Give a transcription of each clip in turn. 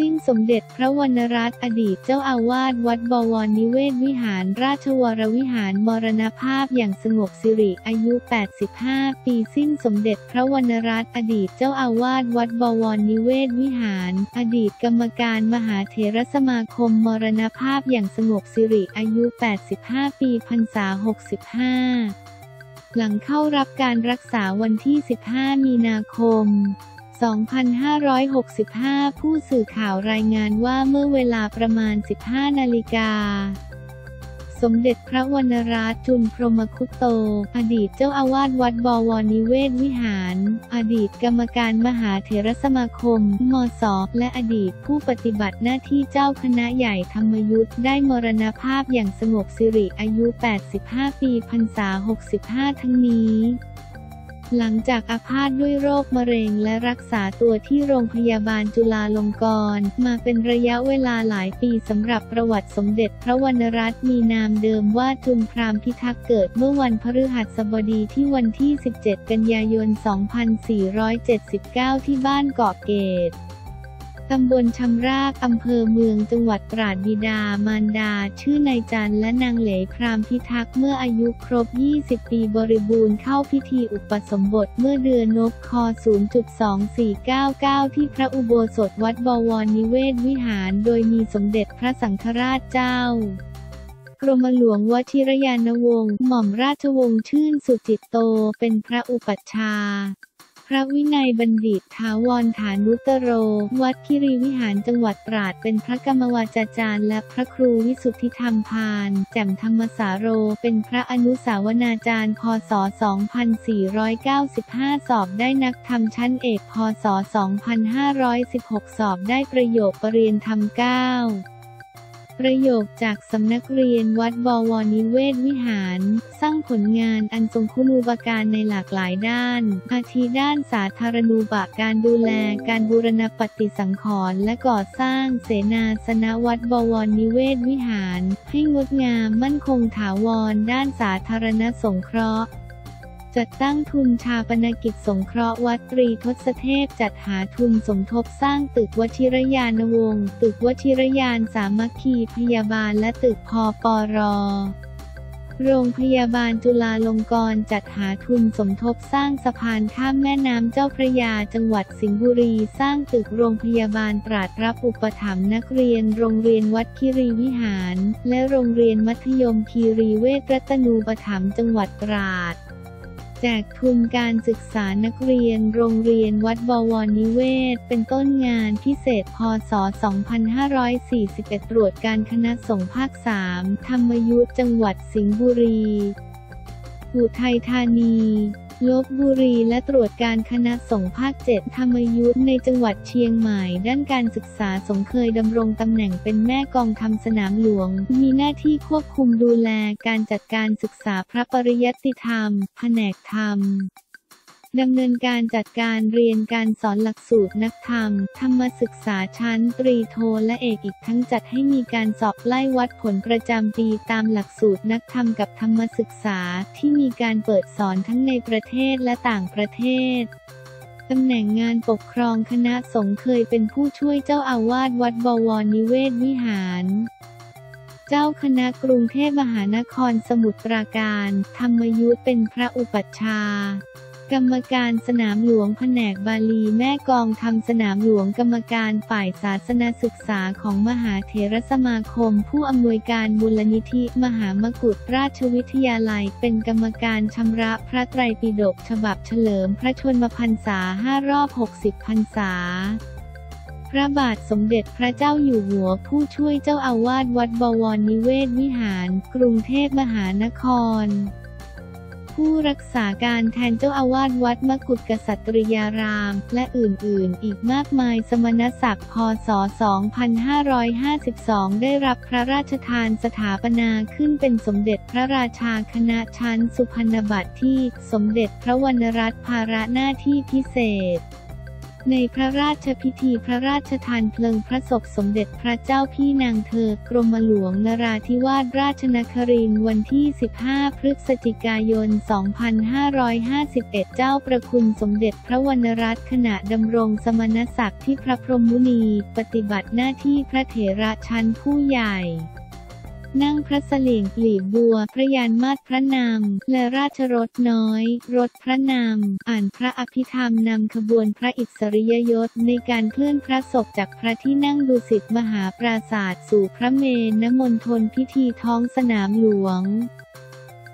สิ้นสมเด็จพระวรรณรัตน์อดีตเจ้าอาวาสวัดบวรนิเวศวิหารราชวรวิหารมรณภาพอย่างสงบสิริอายุ85ปีสิ้นสมเด็จพระวรรณรัตน์อดีตเจ้าอาวาสวัดบวรนิเวศวิหารอดีตกรรมการมหาเถรสมาคมมรณภาพอย่างสงบสิริอายุ85ปีพรรษา65หลังเข้ารับการรักษาวันที่15มีนาคม2565 ผู้สื่อข่าวรายงานว่าเมื่อเวลาประมาณ 15 นาฬิกาสมเด็จพระวรรณรัตน์ จุลพรหมคุโตอดีตเจ้าอาวาสวัดบวรนิเวศวิหารอดีตกรรมการมหาเถรสมาคมมศและอดีตผู้ปฏิบัติหน้าที่เจ้าคณะใหญ่ธรรมยุทธได้มรณภาพอย่างสงบสิริอายุ85ปีพรรษา65ทั้งนี้หลังจากอาพาธด้วยโรคมะเร็งและรักษาตัวที่โรงพยาบาลจุฬาลงกรณ์มาเป็นระยะเวลาหลายปีสำหรับประวัติสมเด็จพระวรรณรัตน์มีนามเดิมว่าจุลพราหมณ์พิทักษ์เกิดเมื่อวันพฤหัสบดีที่วันที่17กันยายน2479ที่บ้านเกาะเกตตำบลชำรากอำเภอเมืองจังหวัดตราดบิดามารดาชื่อนายจันทร์และนางเหลยพราหมณ์พิทักษ์เมื่ออายุครบ20ปีบริบูรณ์เข้าพิธีอุปสมบทเมื่อเดือนนกคอ 0.2499 ที่พระอุโบสถวัดบวรนิเวศวิหารโดยมีสมเด็จพระสังฆราชเจ้ากรมหลวงวชิรยานวงศ์หม่อมราชวงศ์ชื่นสุจิตโตเป็นพระอุปัชฌาย์พระวินัยบัณฑิตถาวรฐานุตโรวัดคิรีวิหารจังหวัดตราดเป็นพระกรรมวาจาจารย์และพระครูวิสุทธิธรรมพานแจ่มธรรมสาโรเป็นพระอนุสาวนาจารย์พศ2495สอบได้นักธรรมชั้นเอกพศ2516สอบได้ประโยคปรริยธรรม9ประโยคจากสำนักเรียนวัดบวรนิเวศวิหารสร้างผลงานอันทรงคุณูปการในหลากหลายด้านอาทิด้านสาธารณูปการดูแลการบูรณปฏิสังขรณ์และก่อสร้างเสนาสนะวัดบวรนิเวศวิหารให้งดงามมั่นคงถาวรด้านสาธารณสงเคราะห์จัดตั้งทุนชาปนกิจสงเคราะห์วัดตรีทศเทพจัดหาทุนสมทบสร้างตึกวชิรยานวงศ์ตึกวชิรยานสามัคคีพยาบาลและตึกพปร.โรงพยาบาลจุฬาลงกรณ์จัดหาทุนสมทบสร้างสะพานข้ามแม่น้ำเจ้าพระยาจังหวัดสิงห์บุรีสร้างตึกโรงพยาบาลตราดรับอุปถัมภ์นักเรียนโรงเรียนวัดคิรีวิหารและโรงเรียนมัธยมคีรีเวชรัตนูปถัมภ์จังหวัดตราดแจกทุนการศึกษานักเรียนโรงเรียนวัดบวรนิเวศเป็นต้นงานพิเศษพศ2541ตรวจการคณะสงฆ์ภาค3ธรรมยุทธจังหวัดสิงห์บุรีอุทัยธานีลพบุรีและตรวจการคณะสงฆ์ภาค7ธรรมยุทธในจังหวัดเชียงใหม่ด้านการศึกษาสงฆ์เคยดำรงตำแหน่งเป็นแม่กองทำสนามหลวงมีหน้าที่ควบคุมดูแลการจัดการศึกษาพระปริยัติธรรมแผนกธรรมดำเนินการจัดการเรียนการสอนหลักสูตรนักธรรมธรรมศึกษาชั้นตรีโทและเอกอีกทั้งจัดให้มีการสอบไล่วัดผลประจำปีตามหลักสูตรนักธรรมกับธรรมศึกษาที่มีการเปิดสอนทั้งในประเทศและต่างประเทศตำแหน่งงานปกครองคณะสงฆ์เคยเป็นผู้ช่วยเจ้าอาวาสวัดบวรนิเวศวิหารเจ้าคณะกรุงเทพมหานครสมุทรปราการธรรมยุทธเป็นพระอุปัชฌาย์กรรมการสนามหลวงแผนกบาลีแม่กองทำสนามหลวงกรรมการฝ่ายศาสนาศึกษาของมหาเถรสมาคมผู้อำนวยการมูลนิธิมหามกุฏราชวิทยาลัยเป็นกรรมการชำระพระไตรปิฎกฉบับเฉลิมพระชนมพรรษา5รอบ60พรรษาพระบาทสมเด็จพระเจ้าอยู่หัวผู้ช่วยเจ้าอาวาสวัดบวรนิเวศวิหารกรุงเทพมหานครผู้รักษาการแทนเจ้าอาวาสวัดมกุฏกษัตริยารามและอื่นๆอีกมากมายสมณศักดิ์พศ2552ได้รับพระราชทานสถาปนาขึ้นเป็นสมเด็จพระราชาคณะชั้นสุพรรณบัตรที่สมเด็จพระวรรณรัตน์ภาระหน้าที่พิเศษ ในพระราชพิธีพระราชทานเพลิงพระศพสมเด็จพระเจ้าพี่นางเธอกรมหลวงนราธิวาสราชนครินทร์วันที่15พฤศจิกายน2551เจ้าประคุณสมเด็จพระวรรณรัตน์ขณะดำรงสมณศักดิ์ที่พระพรหมมุนีปฏิบัติหน้าที่พระเถระชั้นผู้ใหญ่นั่งพระเสลี่ยงกลีบบัวพระยานมาศพระนำและราชรถน้อยรถพระนำอ่านพระอภิธรรมนำขบวนพระอิสริยยศในการเคลื่อนพระศพจากพระที่นั่งดุสิตมหาปราสาทสู่พระเมรุมณฑลพิธีท้องสนามหลวง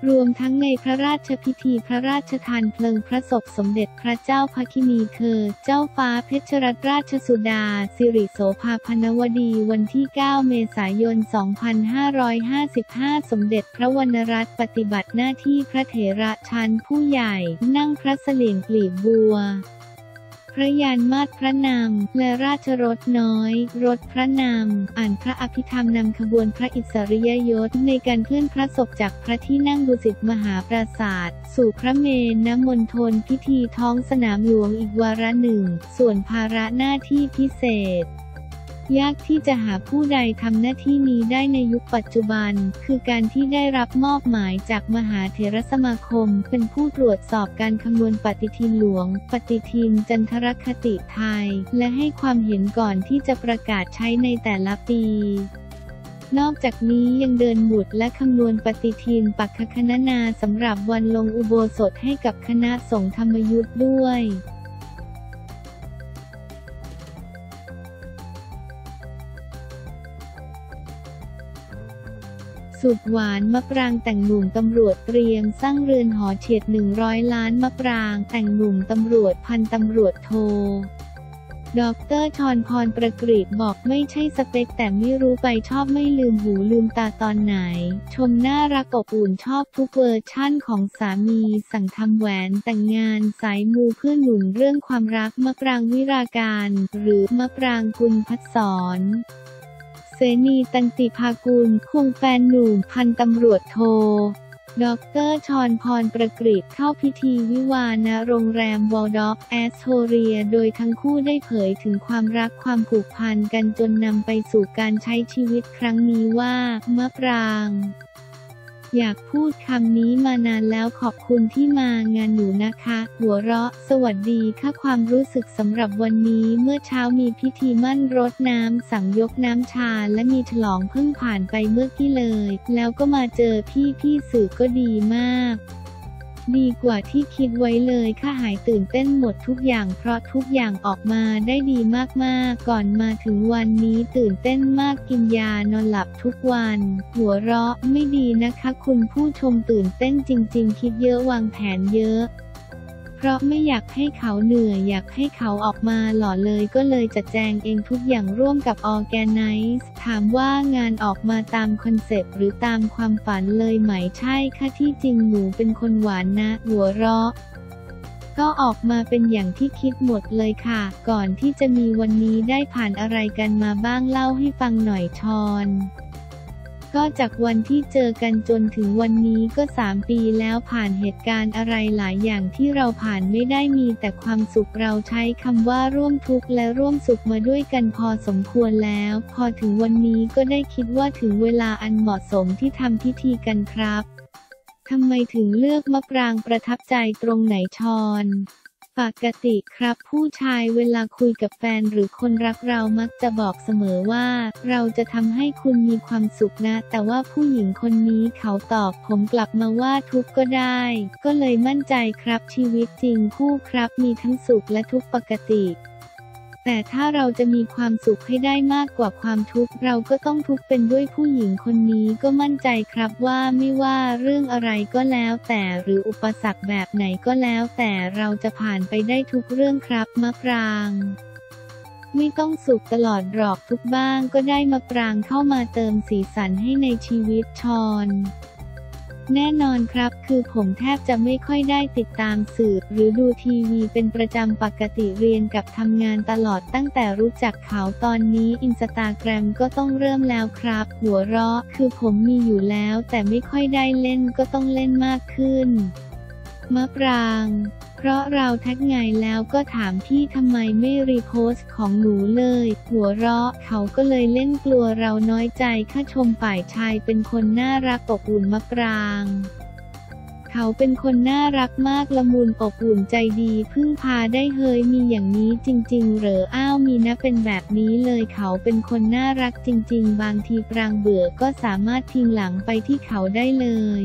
รวมทั้งในพระราชพิธีพระราชทานเพลิงพระศพสมเด็จพระเจ้าภัคินีเธอเจ้าฟ้าเพชรรัตนราชสุดาสิริโสภาพนวดีวันที่9เมษายน2555สมเด็จพระวรรณรัตน์ปฏิบัติหน้าที่พระเถระชั้นผู้ใหญ่นั่งพระเสลี่ยงกลีบบัวพระยานมาศพระนำและราชรถน้อยรถพระนำอ่านพระอภิธรรมนำขบวนพระอิสริยยศในการเคลื่อนพระศพจากพระที่นั่งดุสิตมหาปราสาทสู่พระเมรุมณฑลพิธีท้องสนามหลวงอีกวาระหนึ่งส่วนภาระหน้าที่พิเศษยากที่จะหาผู้ใดทำหน้าที่นี้ได้ในยุคปัจจุบันคือการที่ได้รับมอบหมายจากมหาเถรสมาคมเป็นผู้ตรวจสอบการคำนวณปฏิทินหลวงปฏิทินจันทรคติไทยและให้ความเห็นก่อนที่จะประกาศใช้ในแต่ละปีนอกจากนี้ยังเดินหมุดและคำนวณปฏิทินปัคคณนาสำหรับวันลงอุโบสถให้กับคณะสงฆ์ธรรมยุทธ์ด้วยสุดหวานมะปรางแต่งหนุ่มตำรวจเตรียมสร้างเรือนหอเฉียด100ล้านมะปรางแต่งหนุ่มตำรวจพันตำรวจโทดร.ชรพรประกฤษบอกไม่ใช่สเปคแต่ไม่รู้ไปชอบไม่ลืมหูลืมตาตอนไหนชมน่ารักอบอุ่นชอบทุกเวอร์ชั่นของสามีสั่งทำแหวนแต่งงานสายมูเพื่อหนุนเรื่องความรักมะปรางวิราการหรือมะปรางกุลภัสสรเสนีตันติภากุลควงแฟนหนุ่มพันตำรวจโทดร.ชรพรประกฤษเข้าพิธีวิวาห์ณโรงแรมวอลด็อกแอสโทเรียโดยทั้งคู่ได้เผยถึงความรักความผูกพันกันจนนำไปสู่การใช้ชีวิตครั้งนี้ว่ามะปรางอยากพูดคำนี้มานานแล้วขอบคุณที่มางานหนูนะคะหัวเราะสวัสดีค่ะความรู้สึกสำหรับวันนี้เมื่อเช้ามีพิธีมั่นรดน้ำสั่งยกน้ำชาและมีฉลองเพิ่งผ่านไปเมื่อกี้เลยแล้วก็มาเจอพี่สื่อก็ดีมากดีกว่าที่คิดไว้เลยค่ะหายตื่นเต้นหมดทุกอย่างเพราะทุกอย่างออกมาได้ดีมากๆก่อนมาถึงวันนี้ตื่นเต้นมากกินยานอนหลับทุกวันหัวเราะไม่ดีนะคะคุณผู้ชมตื่นเต้นจริงๆคิดเยอะวางแผนเยอะเพราะไม่อยากให้เขาเหนื่อยอยากให้เขาออกมาหล่อเลยก็เลยจัดแจงเองทุกอย่างร่วมกับออร์แกไนซ์ถามว่างานออกมาตามคอนเซปต์หรือตามความฝันเลยไหมใช่ค่ะที่จริงหนูเป็นคนหวานนะหัวเราะก็ออกมาเป็นอย่างที่คิดหมดเลยค่ะก่อนที่จะมีวันนี้ได้ผ่านอะไรกันมาบ้างเล่าให้ฟังหน่อยชอนก็จากวันที่เจอกันจนถึงวันนี้ก็3ปีแล้วผ่านเหตุการณ์อะไรหลายอย่างที่เราผ่านไม่ได้มีแต่ความสุขเราใช้คำว่าร่วมทุกข์และร่วมสุขมาด้วยกันพอสมควรแล้วพอถึงวันนี้ก็ได้คิดว่าถึงเวลาอันเหมาะสมที่ทำพิธีกันครับทำไมถึงเลือกมะปรางประทับใจตรงไหนชอนปกติครับผู้ชายเวลาคุยกับแฟนหรือคนรักเรามักจะบอกเสมอว่าเราจะทำให้คุณมีความสุขนะแต่ว่าผู้หญิงคนนี้เขาตอบผมกลับมาว่าทุกข์ก็ได้ก็เลยมั่นใจครับชีวิตจริงคู่ครับมีทั้งสุขและทุกข์ปกติแต่ถ้าเราจะมีความสุขให้ได้มากกว่าความทุกข์เราก็ต้องทุกข์เป็นด้วยผู้หญิงคนนี้ก็มั่นใจครับว่าไม่ว่าเรื่องอะไรก็แล้วแต่หรืออุปสรรคแบบไหนก็แล้วแต่เราจะผ่านไปได้ทุกเรื่องครับมะปรางไม่ต้องสุขตลอดหรอกทุกบ้างก็ได้มะปรางเข้ามาเติมสีสันให้ในชีวิตชอนแน่นอนครับคือผมแทบจะไม่ค่อยได้ติดตามสื่อหรือดูทีวีเป็นประจำปกติเรียนกับทำงานตลอดตั้งแต่รู้จักเขาตอนนี้อินสตาแกรมก็ต้องเริ่มแล้วครับหัวเราะคือผมมีอยู่แล้วแต่ไม่ค่อยได้เล่นก็ต้องเล่นมากขึ้นมะปราง เพราะเราทักไงแล้วก็ถามพี่ทำไมไม่รีโพสต์ของหนูเลยหัวเราะเขาก็เลยเล่นกลัวเราน้อยใจข้าชมฝ่ายชายเป็นคนน่ารักอบอุ่นมากรางเขาเป็นคนน่ารักมากละมุนอบอุ่นใจดีพึ่งพาได้เฮยมีอย่างนี้จริงๆเหรออ้าวมีนะเป็นแบบนี้เลยเขาเป็นคนน่ารักจริงๆบางทีปรางเบื่อก็สามารถพิงหลังไปที่เขาได้เลย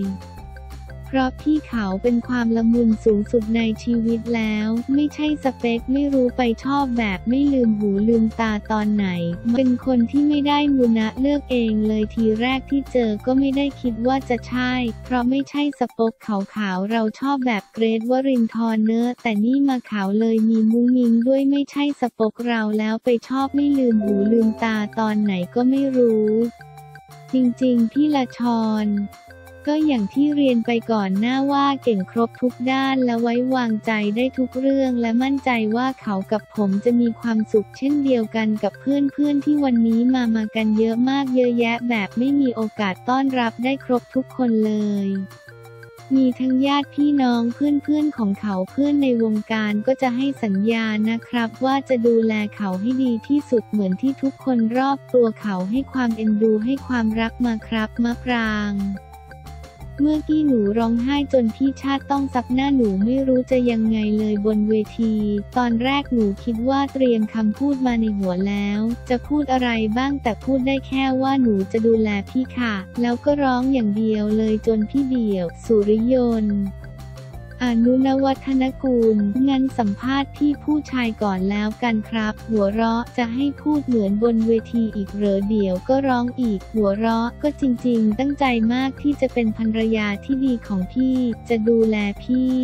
เพราะพี่เขาเป็นความละมุนสูงสุดในชีวิตแล้วไม่ใช่สเปคไม่รู้ไปชอบแบบไม่ลืมหูลืมตาตอนไหนเป็นคนที่ไม่ได้มูนะเลือกเองเลยทีแรกที่เจอก็ไม่ได้คิดว่าจะใช่เพราะไม่ใช่สปกขาวๆเราชอบแบบเกรทวรินทร์เนอะแต่นี่มาขาวเลยมีมุ้งมิ้งด้วยไม่ใช่สปกเราแล้วไปชอบไม่ลืมหูลืมตาตอนไหนก็ไม่รู้จริงๆพี่ละชรก็อย่างที่เรียนไปก่อนหน้าว่าเก่งครบทุกด้านและไว้วางใจได้ทุกเรื่องและมั่นใจว่าเขากับผมจะมีความสุขเช่นเดียวกันกับเพื่อนๆที่วันนี้มากันเยอะมากเยอะแยะแบบไม่มีโอกาสต้อนรับได้ครบทุกคนเลยมีทั้งญาติพี่น้องเพื่อนๆของเขาเพื่อนในวงการก็จะให้สัญญานะครับว่าจะดูแลเขาให้ดีที่สุดเหมือนที่ทุกคนรอบตัวเขาให้ความเอ็นดูให้ความรักมาครับมะปรางเมื่อกี้หนูร้องไห้จนพี่ชาติต้องซับหน้าหนูไม่รู้จะยังไงเลยบนเวทีตอนแรกหนูคิดว่าเตรียมคำพูดมาในหัวแล้วจะพูดอะไรบ้างแต่พูดได้แค่ว่าหนูจะดูแลพี่ค่ะแล้วก็ร้องอย่างเดียวเลยจนพี่เดี่ยวสุริยนต์อนุนวัฒนกูลงั้นสัมภาษณ์พี่ผู้ชายก่อนแล้วกันครับหัวเราะจะให้พูดเหมือนบนเวทีอีกเหรอเดี๋ยวก็ร้องอีกหัวเราะก็จริงๆตั้งใจมากที่จะเป็นภรรยาที่ดีของพี่จะดูแลพี่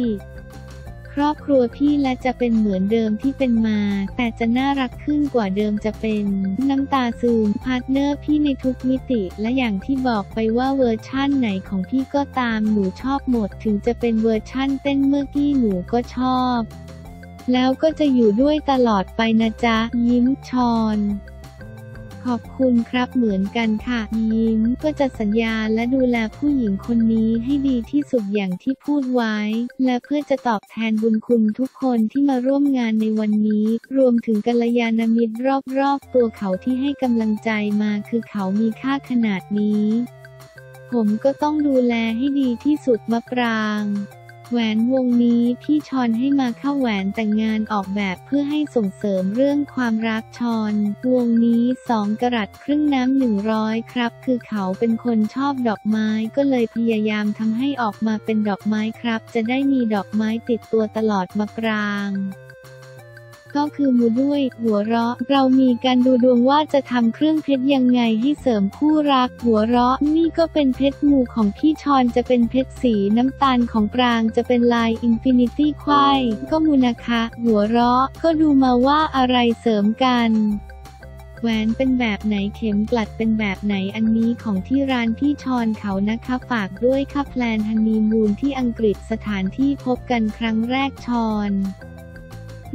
ครอบครัวพี่และจะเป็นเหมือนเดิมที่เป็นมาแต่จะน่ารักขึ้นกว่าเดิมจะเป็นน้ำตาซึมพาร์ทเนอร์พี่ในทุกมิติและอย่างที่บอกไปว่าเวอร์ชั่นไหนของพี่ก็ตามหนูชอบหมดถึงจะเป็นเวอร์ชั่นเต้นเมื่อกี้หนูก็ชอบแล้วก็จะอยู่ด้วยตลอดไปนะจ๊ะยิ้มชอนขอบคุณครับเหมือนกันค่ะยิ้มก็จะสัญญาและดูแลผู้หญิงคนนี้ให้ดีที่สุดอย่างที่พูดไว้และเพื่อจะตอบแทนบุญคุณทุกคนที่มาร่วมงานในวันนี้รวมถึงกัลยาณมิตรรอบๆตัวเขาที่ให้กำลังใจมาคือเขามีค่าขนาดนี้ผมก็ต้องดูแลให้ดีที่สุดมะปรางแหวนวงนี้พี่ชอนให้มาเข้าแหวนแต่งงานออกแบบเพื่อให้ส่งเสริมเรื่องความรักชอนวงนี้2กะรัตครึ่งน้ำ100ครับคือเขาเป็นคนชอบดอกไม้ก็เลยพยายามทำให้ออกมาเป็นดอกไม้ครับจะได้มีดอกไม้ติดตัวตลอดมะปรางก็คือมูด้วยหัวเราะเรามีการดูดวงว่าจะทำเครื่องเพชรยังไงให้เสริมคู่รักหัวเราะนี่ก็เป็นเพชรมูของพี่ชอนจะเป็นเพชรสีน้ำตาลของปรางจะเป็นลายอินฟินิตี้ควายก็มูนะคะหัวเราะก็ดูมาว่าอะไรเสริมกันแหวนเป็นแบบไหนเข็มกลัดเป็นแบบไหนอันนี้ของที่ร้านพี่ชอนเขานะคะฝากด้วยค่ะแพลนฮันนีมูนที่อังกฤษสถานที่พบกันครั้งแรกชอน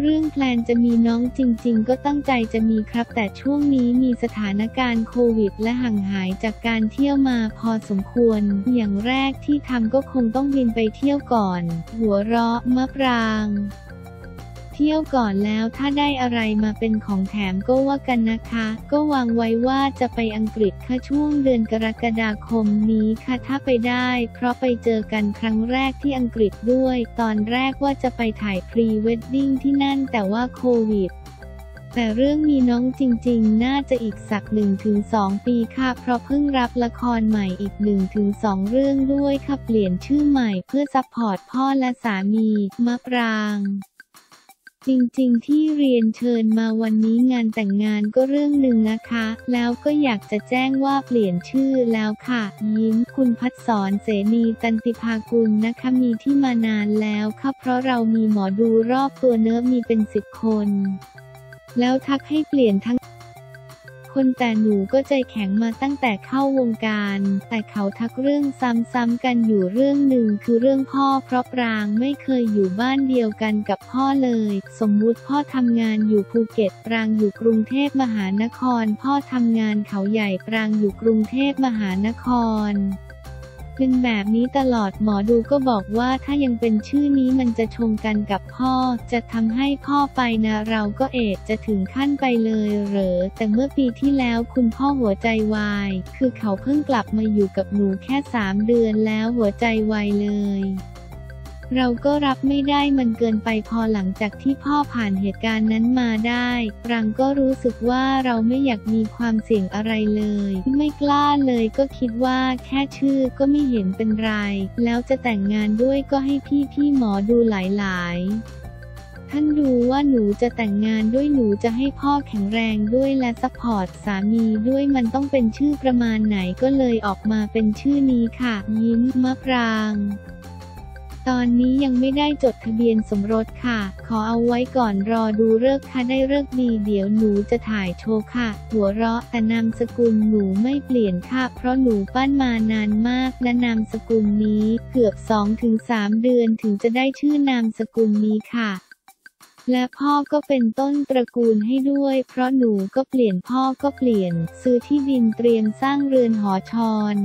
เรื่องแพลนจะมีน้องจริงๆก็ตั้งใจจะมีครับแต่ช่วงนี้มีสถานการณ์โควิดและห่างหายจากการเที่ยวมาพอสมควรอย่างแรกที่ทำก็คงต้องบินไปเที่ยวก่อนหัวเราะมะปรางเที่ยวก่อนแล้วถ้าได้อะไรมาเป็นของแถมก็ว่ากันนะคะก็วางไว้ว่าจะไปอังกฤษค่ะช่วงเดือนกรกฎาคมนี้ค่ะถ้าไปได้เพราะไปเจอกันครั้งแรกที่อังกฤษด้วยตอนแรกว่าจะไปถ่ายพรีเวดดิ้งที่นั่นแต่ว่าโควิดแต่เรื่องมีน้องจริงๆน่าจะอีกสัก 1-2 ปีค่ะเพราะเพิ่งรับละครใหม่อีก 1-2 เรื่องด้วยค่ะเปลี่ยนชื่อใหม่เพื่อซัพพอร์ตพ่อและสามีมะปรางจริงๆที่เรียนเชิญมาวันนี้งานแต่งงานก็เรื่องหนึ่งนะคะแล้วก็อยากจะแจ้งว่าเปลี่ยนชื่อแล้วค่ะยิ้มคุณภัสสรเสนีตันติภากุลนะคะมีที่มานานแล้วค่ะเพราะเรามีหมอดูรอบตัวเนื้อมีเป็น10คนแล้วทักให้เปลี่ยนทั้งคนแต่หนูก็ใจแข็งมาตั้งแต่เข้าวงการแต่เขาทักเรื่องซ้ำๆกันอยู่เรื่องหนึ่งคือเรื่องพ่อเพราะปรางไม่เคยอยู่บ้านเดียวกันกับพ่อเลยสมมุติพ่อทำงานอยู่ภูเก็ตปรางอยู่กรุงเทพมหานครพ่อทำงานเขาใหญ่ปรางอยู่กรุงเทพมหานคร เป็นแบบนี้ตลอดหมอดูก็บอกว่าถ้ายังเป็นชื่อนี้มันจะชงกันกับพ่อจะทำให้พ่อไปนะเราก็เอะจะถึงขั้นไปเลยเหรอแต่เมื่อปีที่แล้วคุณพ่อหัวใจวายคือเขาเพิ่งกลับมาอยู่กับหนูแค่3 เดือนแล้วหัวใจวายเลยเราก็รับไม่ได้มันเกินไปพอหลังจากที่พ่อผ่านเหตุการณ์นั้นมาได้รังก็รู้สึกว่าเราไม่อยากมีความเสี่ยงอะไรเลยไม่กล้าเลยก็คิดว่าแค่ชื่อก็ไม่เห็นเป็นไรแล้วจะแต่งงานด้วยก็ให้พี่หมอดูหลายท่านดูว่าหนูจะแต่งงานด้วยหนูจะให้พ่อแข็งแรงด้วยและซัพพอร์ตสามีด้วยมันต้องเป็นชื่อประมาณไหนก็เลยออกมาเป็นชื่อนี้ค่ะยิ้มมะปรางตอนนี้ยังไม่ได้จดทะเบียนสมรสค่ะขอเอาไว้ก่อนรอดูฤกษ์ค่ะได้ฤกษ์ดีเดี๋ยวหนูจะถ่ายโชว์ค่ะหัวเราะแต่นามสกุลหนูไม่เปลี่ยนค่ะเพราะหนูปั้นมานานมากและนามสกุลนี้เกือบ 2-3 เดือนถึงจะได้ชื่อนามสกุลนี้ค่ะและพ่อก็เป็นต้นตระกูลให้ด้วยเพราะหนูก็เปลี่ยนพ่อก็เปลี่ยนซื้อที่ดินเตรียมสร้างเรือนหอชร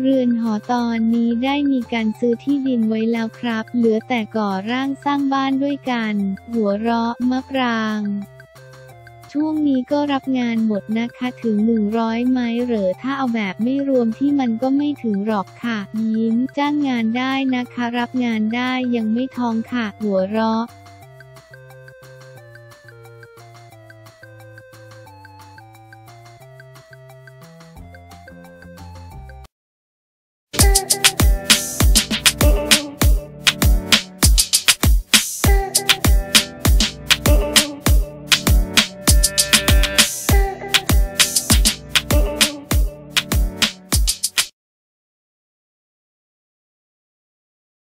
เรือนหอตอนนี้ได้มีการซื้อที่ดินไว้แล้วครับเหลือแต่ก่อร่างสร้างบ้านด้วยกันหัวเราะมะปรางช่วงนี้ก็รับงานหมดนะคะถึง100ไหมเหรอถ้าเอาแบบไม่รวมที่มันก็ไม่ถึงหรอกค่ะยิ้มจ้างงานได้นะคะรับงานได้ยังไม่ท้องค่ะหัวเราะ